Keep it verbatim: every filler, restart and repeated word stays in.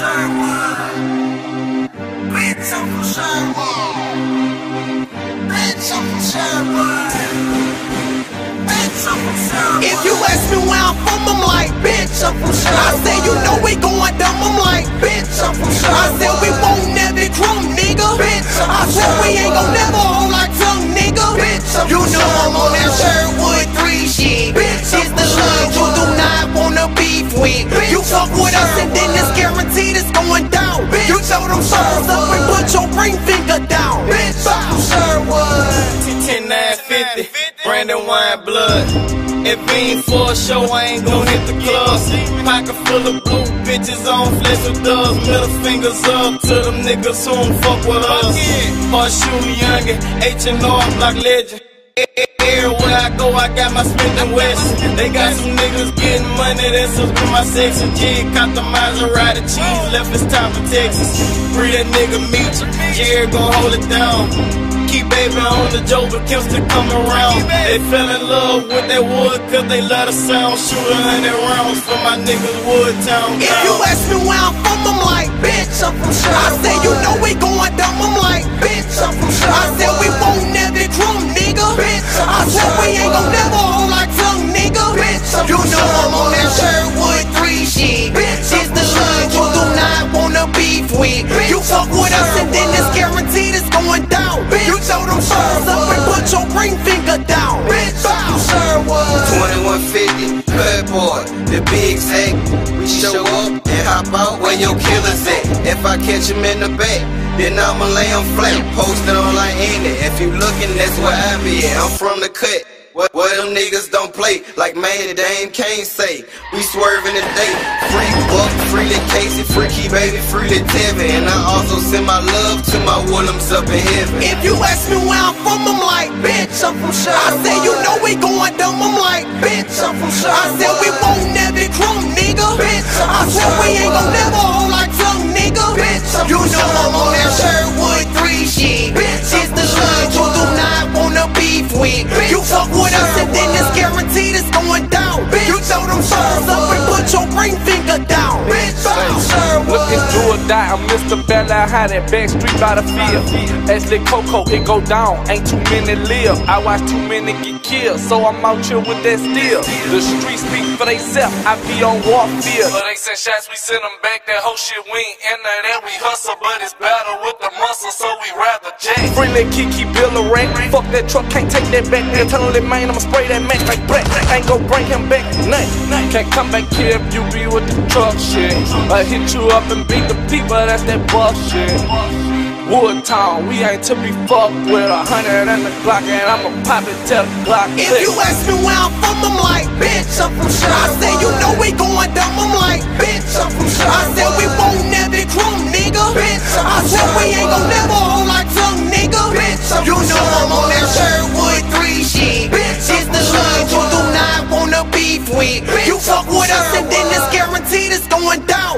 If you ask me where I'm from, I'm like, bitch, I'm from Sherwood. I say you know we going dumb, I'm like, bitch, I'm from Sherwood. I said we won't never drunk, nigga, bitch, I'm I said we ain't gon' never hold our tongue, nigga, bitch, I'm you know I'm on that Sherwood three shit. Bitch, it's the love you do not wanna beef with. Bitch, you fuck with us and then it's guaranteed it's going down. Bitch, you throw them circles up and put your ring finger down. Bitch, I'm from Sherwood. ten nine fifty. Brandon wine blood. If it ain't for a show, I ain't gon' hit the club. Pocket full of blue bitches on flesh with dubs. Middle fingers up to them niggas who don't fuck with us. Marshall Youngin, H and R Block legend. Everywhere I go, I got my spending west. They got some niggas getting money, that's up to my section. Jig caught the Maserati cheese, left this time for Texas. Free that nigga meet you, Jared gon' hold it down. Keep baby on the joke, but Kim's to come around. They fell in love with that wood, cause they love the sound. Shoot a hundred rounds for my niggas, Woodtown. If you ask me where I'm from, I'm like, bitch, I'm from Sherwood. I said, you know we going dumb, I'm like, bitch, I'm from Sherwood. I said, we won't never drunk, nigga, bitch, I'm I said, we ain't gon' never hold our tongue, nigga, bitch, I'm you know I'm on that Sherwood three shit. Bitch, it's the love you do not wanna beef with. Bitch, you fuck with us and then it's guaranteed it's going down. Bitch, throw them shirts up and put your ring finger down. Bitch, I'm from Sherwood. twenty-one fifty, blood boy, the big sack. We show up and hop out where your killers at. If I catch him in the back, then I'ma lay him flat. Posted online in it. If you looking, that's where I be at. I'm from the cut. What, what them niggas don't play, like man, Dame Kane say. We swerving today, free Buck, freely Casey, freaky baby, freely Tevin. And I also send my love to my Woolhams up in heaven. If you ask me where I'm from, I'm like, bitch, I'm from Sherwood. I said, you know we going dumb, I'm like, bitch, I'm from Sherwood. I said, we won't never drunk, nigga, bitch, I'm I said, we ain't gon' never hold our tongue, nigga, bitch, I'm you know I'm on that Sherwood three shit. Bitch, it's the love you do not wanna beef with. Bitch, you fuck with us and then it's guaranteed it's going down. Bitch, you throw them shirts up and put your ring finger down. Bitch, I'm Sherwood. Looking through a dot, I'm Mister Bell out high, that back street by the field. Ashley Coco, it go down, ain't too many live. I watch too many get killed, so I'm out here with that steel. The streets speak for theyself, I be on warfare. But they send shots, we send them back, that whole shit we ain't in there. That we hustle, but it's battle with the muscle, so we rather jack. Freely Kiki Billerack, fuck that truck, can't take that back. They're telling it, man, I'ma spray that match like Brett. Ain't gon' bring him back, nothing. Can't come back here if you be with the truck shit. I hit you up and beat the people, that's that bullshit. Woodtown, we ain't to be fucked with. A hundred and the Glock, and I'ma pop it till the Glock click. If you ask me where I'm from, I'm like, bitch, I'm from Sherwood. I said, you know we going dumb, I'm like, bitch, I'm from Sherwood. I said, we won't never drunk, nigga, bitch, I said, we ain't gon' never hold our tongue, nigga, bitch, I'm you know I'm on that Sherwood three shit. Bitch, it's the love you do not wanna beef with. You fuck with us and then it's guaranteed it's going down.